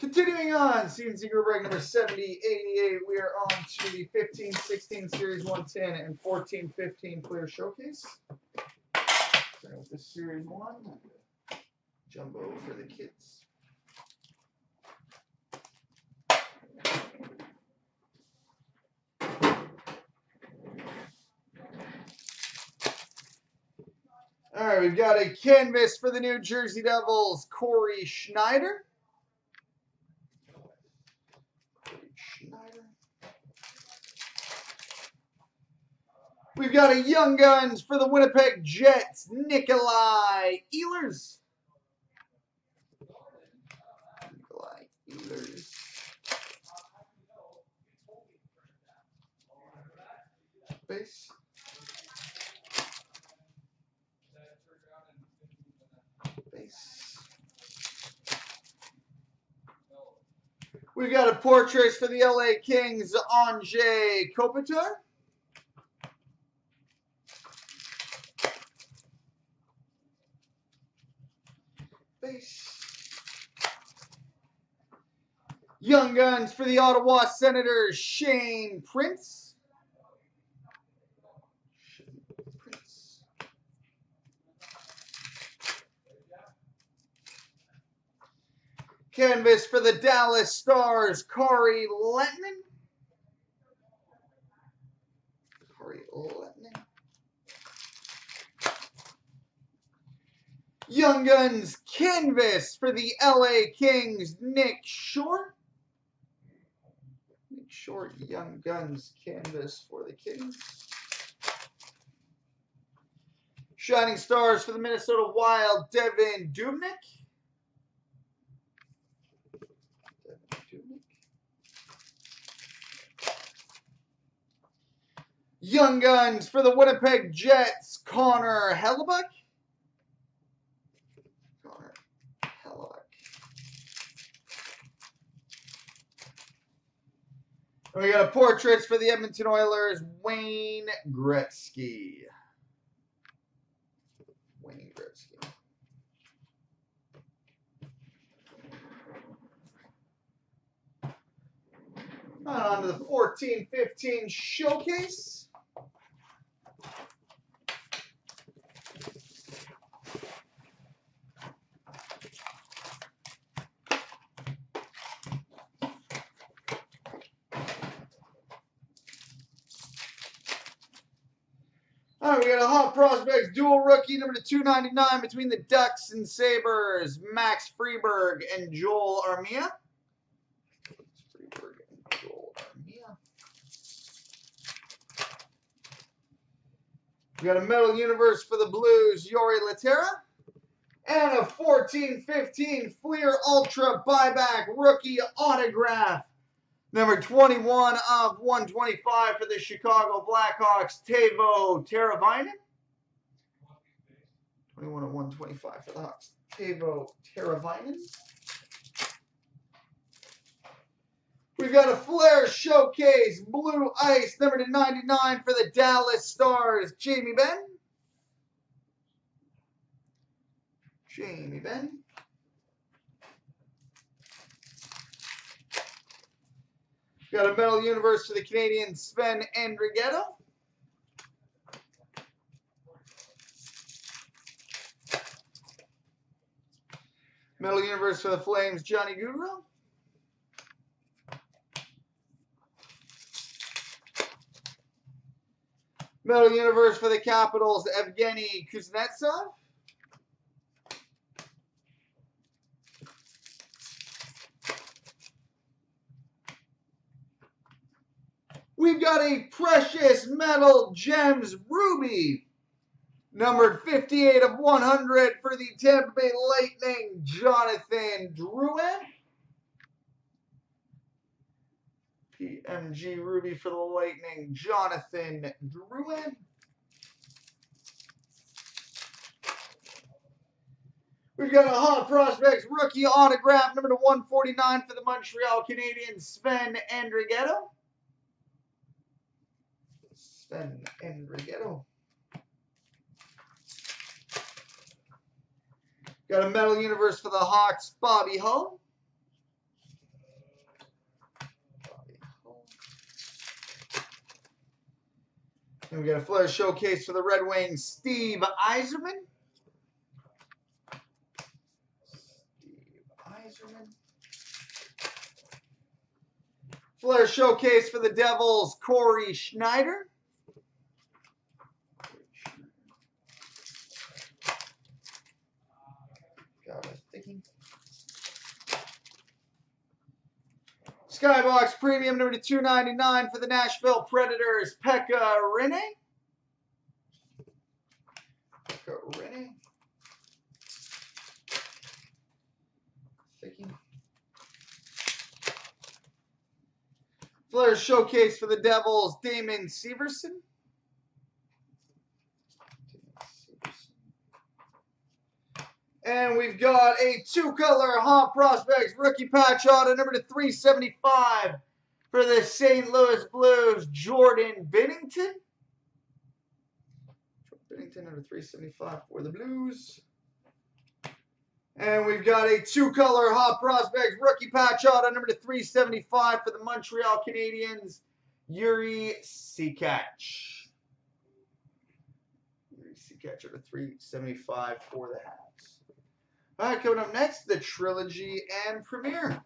Continuing on, C&C Group break number 70, 88. We are on to the 15, 16 Series 110 and 14, 15 Fleer Showcase. Starting with the Series 1, Jumbo for the kids. All right, we've got a canvas for the New Jersey Devils, Corey Schneider. We've got a Young Guns for the Winnipeg Jets, Nikolai Ehlers. Base. We've got a portrait for the LA Kings, Anze Kopitar. Base. Young Guns for the Ottawa Senators, Shane Prince. Canvas for the Dallas Stars, Corey Lentman. Young Guns canvas for the LA Kings, Nick Shore. Nick Shore, Young Guns canvas for the Kings. Shining Stars for the Minnesota Wild, Devin Dubnyk. Young Guns for the Winnipeg Jets, Connor Hellebuck. And we got a portraits for the Edmonton Oilers, Wayne Gretzky. On to the 14-15 Showcase. All right, we got a Hot Prospects dual rookie number /299 between the Ducks and Sabres, Max Freeberg and Joel Armia. We got a Metal Universe for the Blues, Yori Letera. And a 14-15 Fleer Ultra buyback rookie autograph. Number 21/125 for the Chicago Blackhawks, Teuvo Teravainen. 21/125 for the Hawks, Teuvo Teravainen. We've got a Fleer Showcase, Blue Ice, number /99 for the Dallas Stars, Jamie Benn. We've got a Metal Universe for the Canadian, Sven Andrighetto. Metal Universe for the Flames, Johnny Gaudreau. Metal Universe for the Capitals, Evgeny Kuznetsov. We've got a Precious Metal Gems Ruby, numbered 58/100 for the Tampa Bay Lightning, Jonathan Drouin. PMG Ruby for the Lightning, Jonathan Drouin. We've got a Hot Prospects rookie autograph, number /149 for the Montreal Canadiens, Sven Andrighetto. Got a Metal Universe for the Hawks, Bobby Hull. And we got a Fleer Showcase for the Red Wings, Steve Yzerman. Fleer Showcase for the Devils, Corey Schneider. Skybox Premium number /299 for the Nashville Predators, Pekka Rinne. Fleer Showcase for the Devils, Damon Severson. And we've got a two-color Hot Prospects rookie patch auto number /375 for the St. Louis Blues, Jordan Binnington. Binnington number /375 for the Blues. And we've got a two-color Hot Prospects rookie patch auto number /375 for the Montreal Canadiens, Yuri Seacatch. Yuri Seacatch over /375 for the Habs. All right, coming up next, the Trilogy and Premiere.